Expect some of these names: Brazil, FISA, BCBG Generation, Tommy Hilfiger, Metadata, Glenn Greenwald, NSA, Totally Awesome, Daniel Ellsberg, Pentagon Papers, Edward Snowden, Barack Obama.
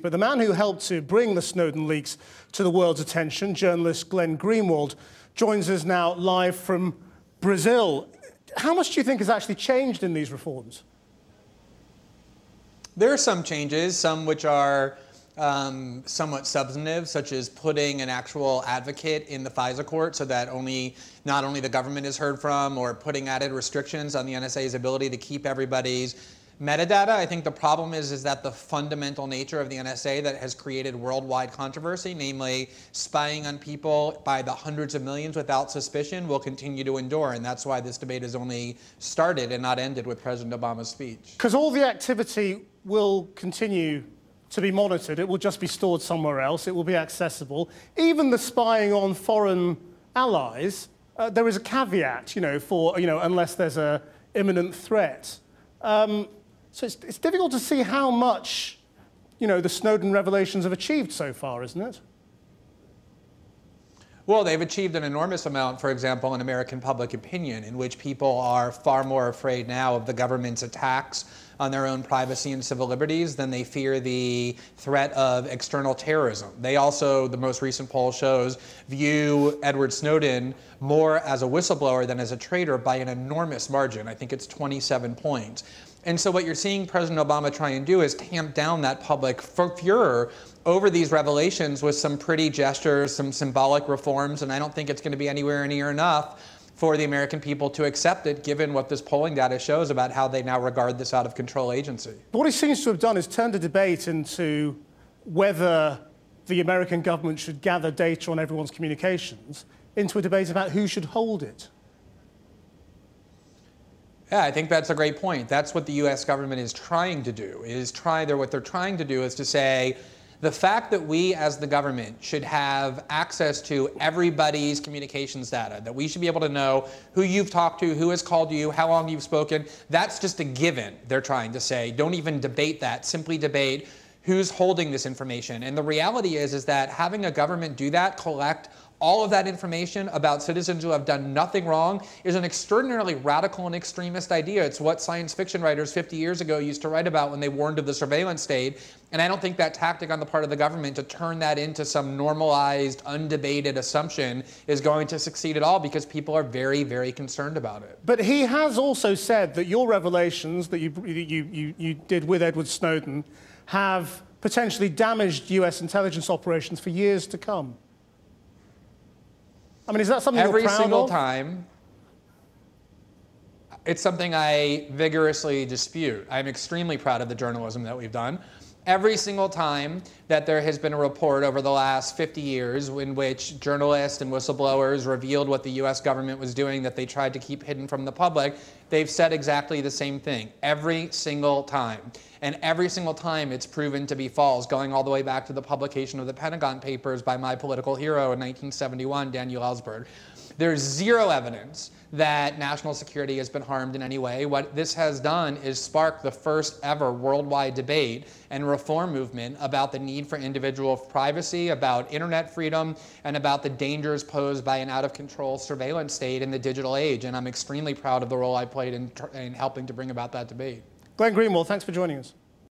But the man who helped to bring the Snowden leaks to the world's attention, journalist Glenn Greenwald, joins us now live from Brazil. How much do you think has actually changed in these reforms? There are some changes, some which are somewhat substantive, such as putting an actual advocate in the FISA court so that not only the government is heard from, or putting added restrictions on the NSA's ability to keep everybody's metadata. I think the problem is that the fundamental nature of the NSA that has created worldwide controversy, namely spying on people by the hundreds of millions without suspicion, will continue to endure. And that's why this debate has only started and not ended with President Obama's speech. Because all the activity will continue to be monitored. It will just be stored somewhere else. It will be accessible. Even the spying on foreign allies, there is a caveat, unless there's an imminent threat. So it's difficult to see how much, the Snowden revelations have achieved so far, isn't it? Well, they've achieved an enormous amount, for example, in American public opinion, in which people are far more afraid now of the government's attacks on their own privacy and civil liberties than they fear the threat of external terrorism. They also, the most recent poll shows, view Edward Snowden more as a whistleblower than as a traitor by an enormous margin. I think it's 27 points. And so what you're seeing President Obama try and do is tamp down that public furor over these revelations with some pretty gestures, some symbolic reforms, and I don't think it's going to be anywhere near enough for the American people to accept it, given what this polling data shows about how they now regard this out-of-control agency. But what he seems to have done is turned the debate into whether the American government should gather data on everyone's communications into a debate about who should hold it. Yeah, I think that's a great point. That's what the U.S. government is trying to do. What they're trying to do is to say, the fact that we as the government should have access to everybody's communications data, that we should be able to know who you've talked to, who has called you, how long you've spoken, that's just a given, they're trying to say. Don't even debate that. Simply debate who's holding this information. And the reality is that having a government do that, collect all of that information about citizens who have done nothing wrong, is an extraordinarily radical and extremist idea. It's what science fiction writers 50 years ago used to write about when they warned of the surveillance state. And I don't think that tactic on the part of the government to turn that into some normalized, undebated assumption is going to succeed at all, because people are very, very concerned about it. But he has also said that your revelations that you did with Edward Snowden have potentially damaged U.S. intelligence operations for years to come. I mean, is that something you're proud of? Every single time, it's something I vigorously dispute. I'm extremely proud of the journalism that we've done. Every single time that there has been a report over the last 50 years in which journalists and whistleblowers revealed what the U.S. government was doing that they tried to keep hidden from the public, they've said exactly the same thing. Every single time. And every single time it's proven to be false, going all the way back to the publication of the Pentagon Papers by my political hero in 1971, Daniel Ellsberg. There's zero evidence that national security has been harmed in any way. What this has done is spark the first ever worldwide debate and reform movement about the need for individual privacy, about internet freedom, and about the dangers posed by an out-of-control surveillance state in the digital age. And I'm extremely proud of the role I played in helping to bring about that debate. Glenn Greenwald, thanks for joining us.